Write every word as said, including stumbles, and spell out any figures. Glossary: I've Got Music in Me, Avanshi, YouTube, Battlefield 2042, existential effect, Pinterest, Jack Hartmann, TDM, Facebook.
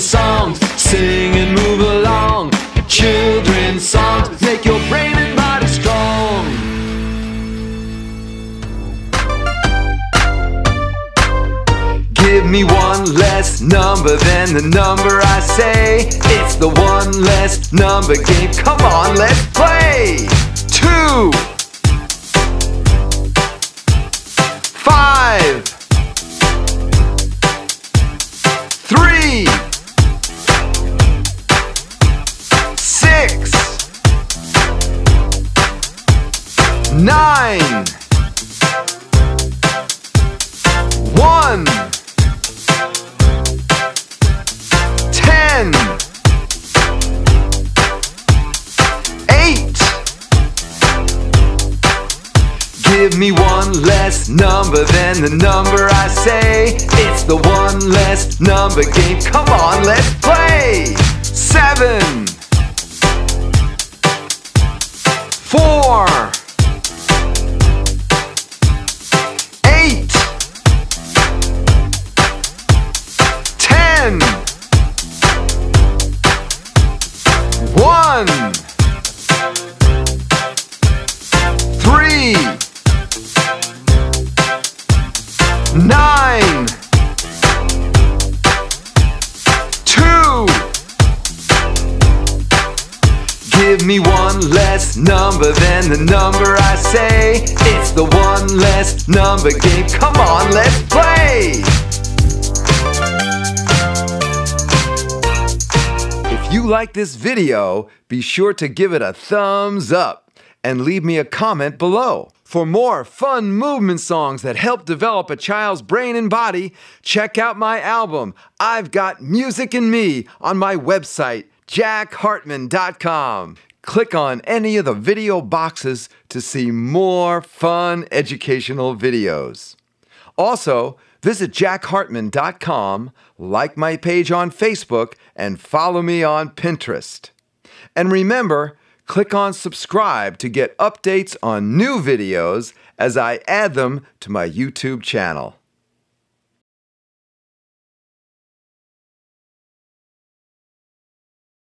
children's songs. Sing and move along. Children's songs make your brain and body strong. Give me one less number than the number I say. It's the one less number game. Come on, let's play. Two, five, three, six, nine, one, ten, eight. Give me one less number than the number I say. It's the one less number game. Come on, let's play. Seven, four, eight, ten, one, three, nine, two. Give me one less number than the number I say. It's the one less number game. Come on, let's play. If you like this video, be sure to give it a thumbs up and leave me a comment below. For more fun movement songs that help develop a child's brain and body, check out my album, I've Got Music in Me, on my website, jack hartmann dot com. Click on any of the video boxes to see more fun educational videos. Also, visit jack hartmann dot com, like my page on Facebook, and follow me on Pinterest. And remember, click on subscribe to get updates on new videos as I add them to my YouTube channel.